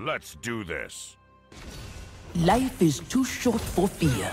Let's do this. Life is too short for fear.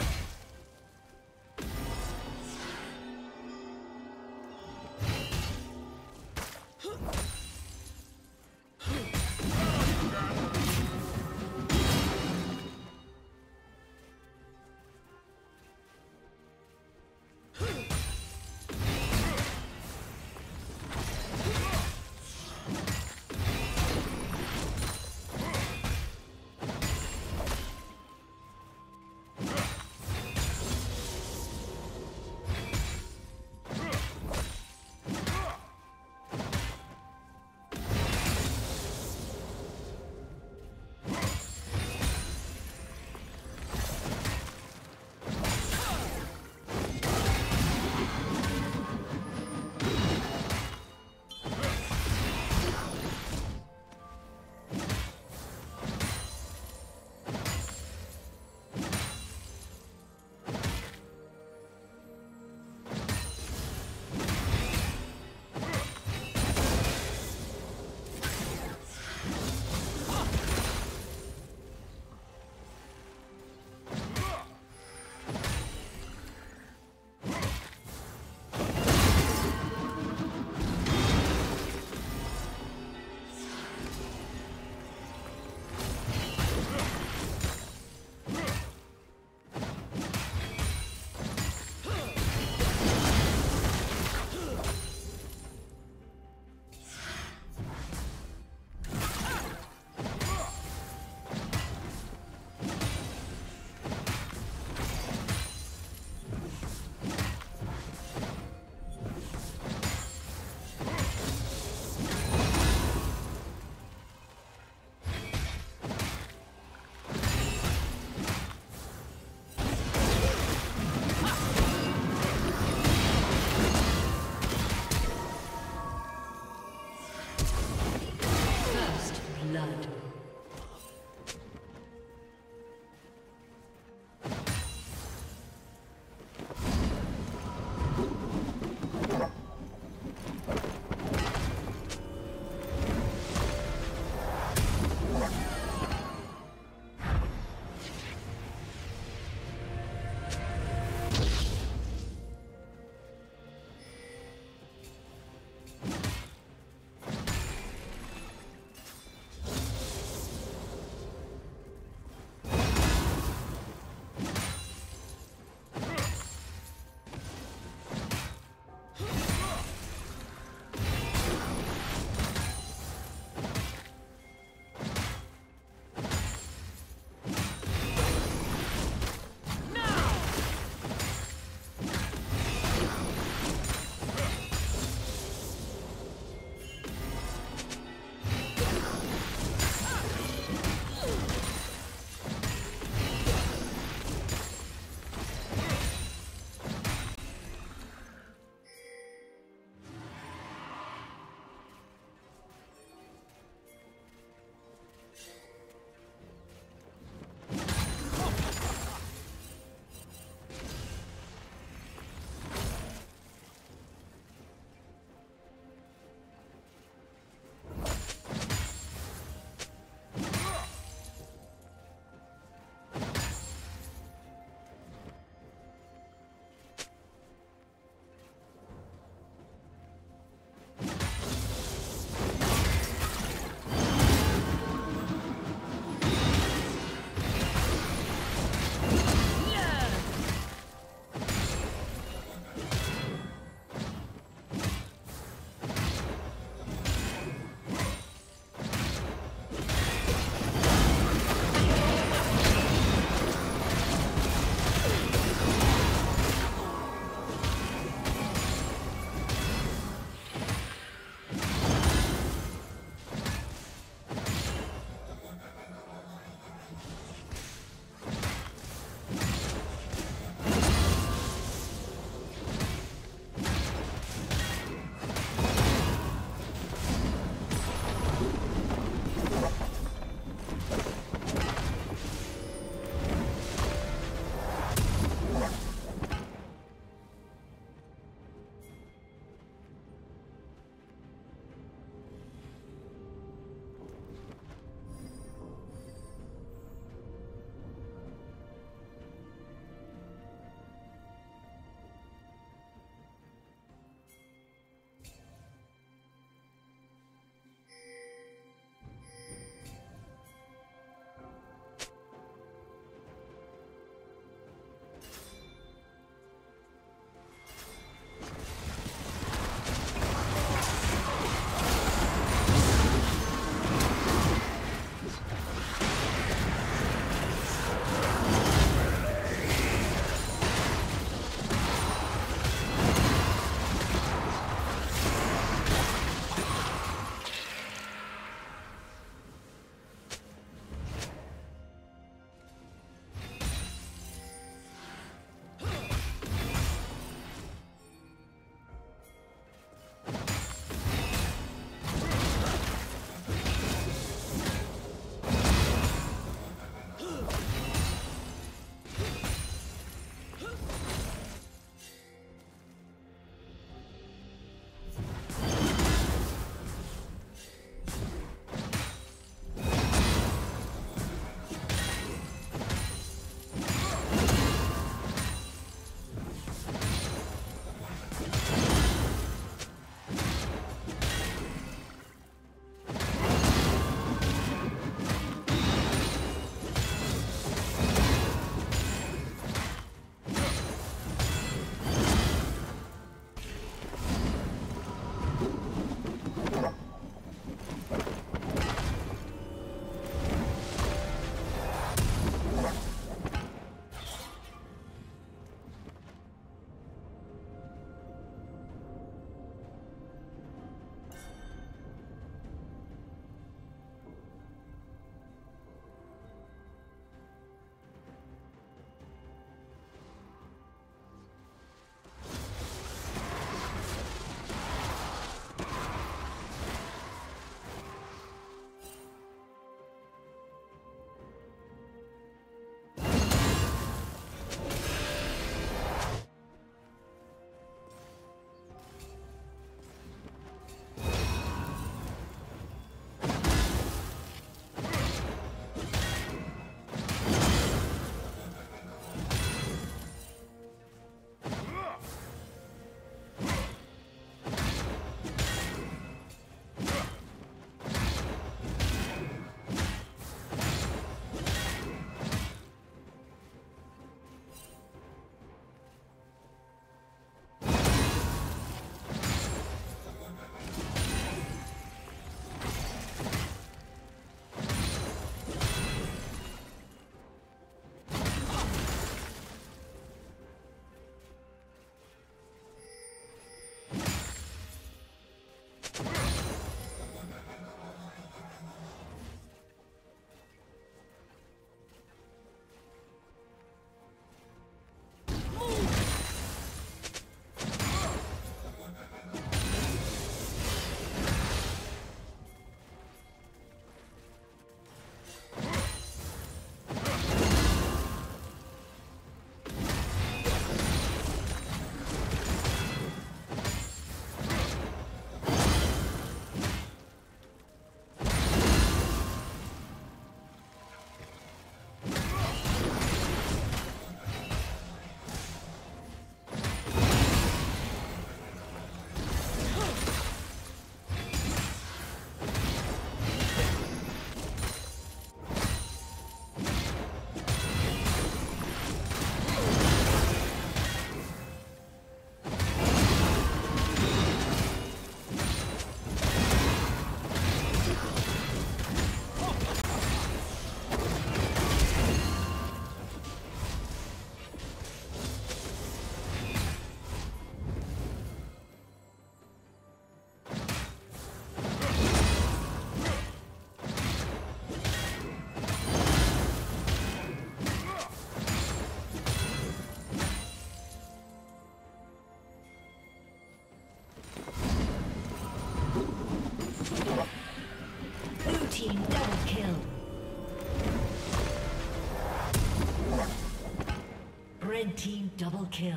Double kill.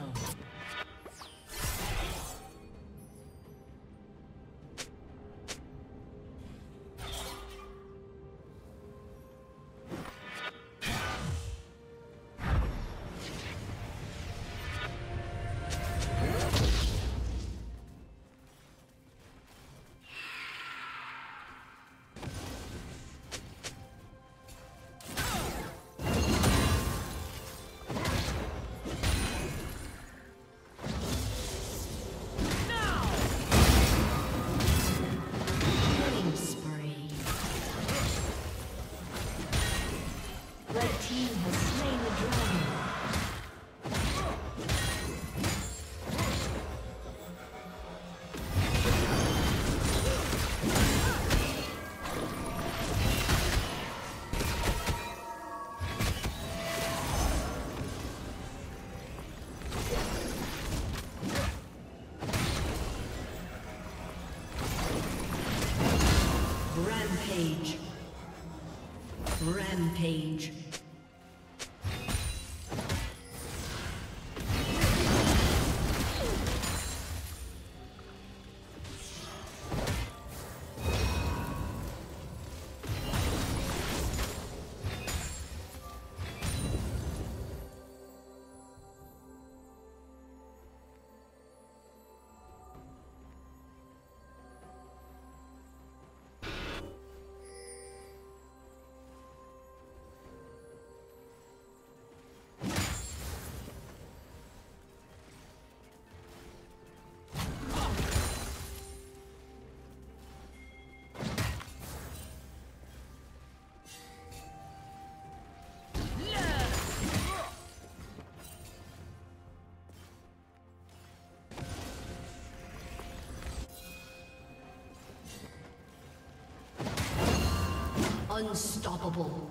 Rampage. Unstoppable.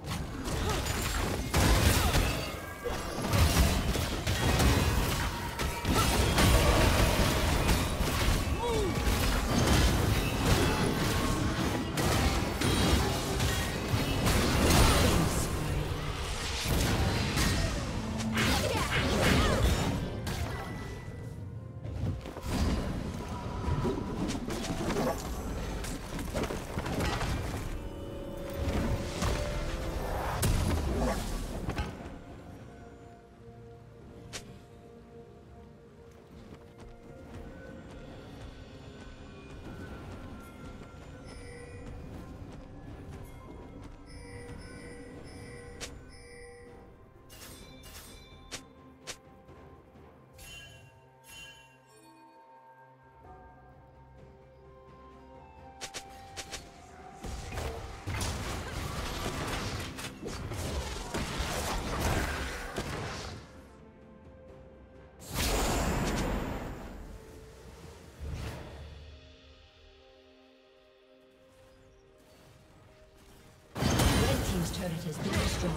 Turret has been destroyed.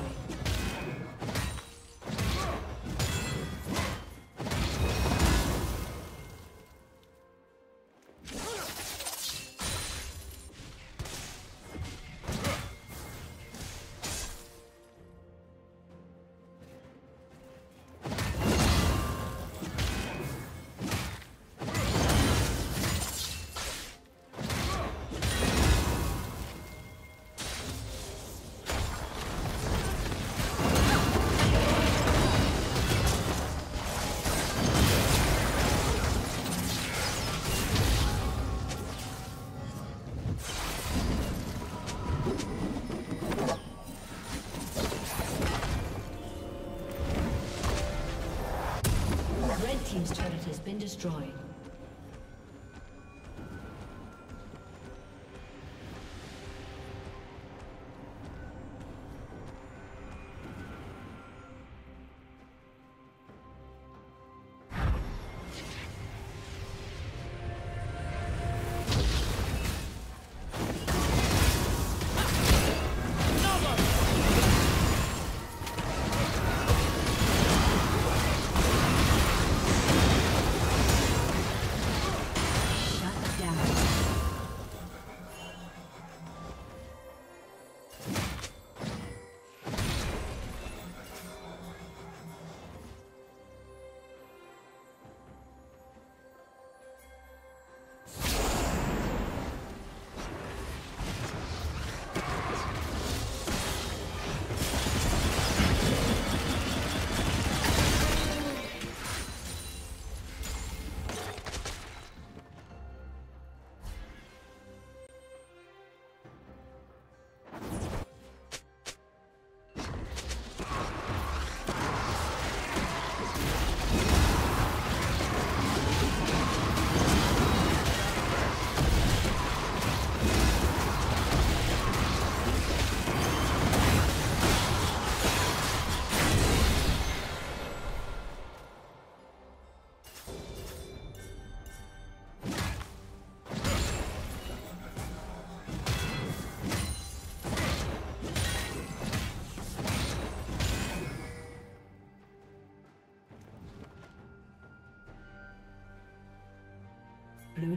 Team's turret has been destroyed. Blue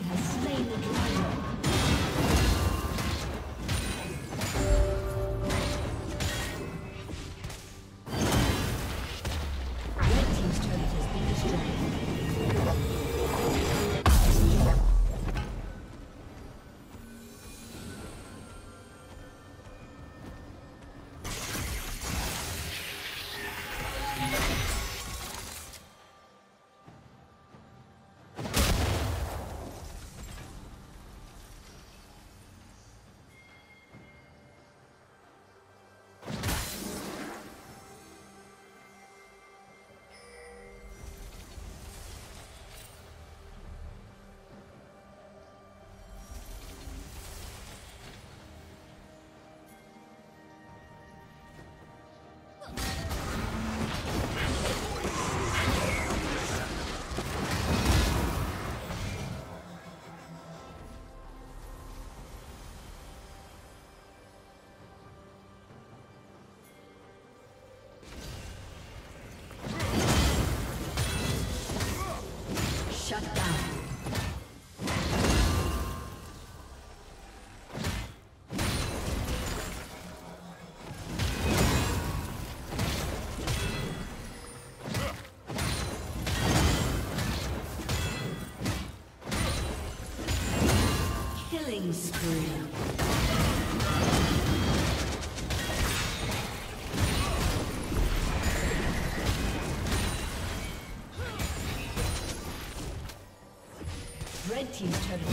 has slain the dragon. Shut down. Killing spree. He's turning.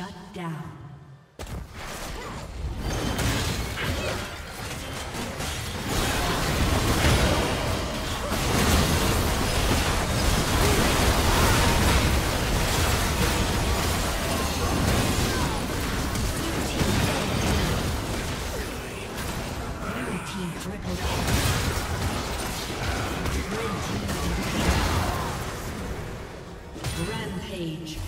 Shut down. Rampage.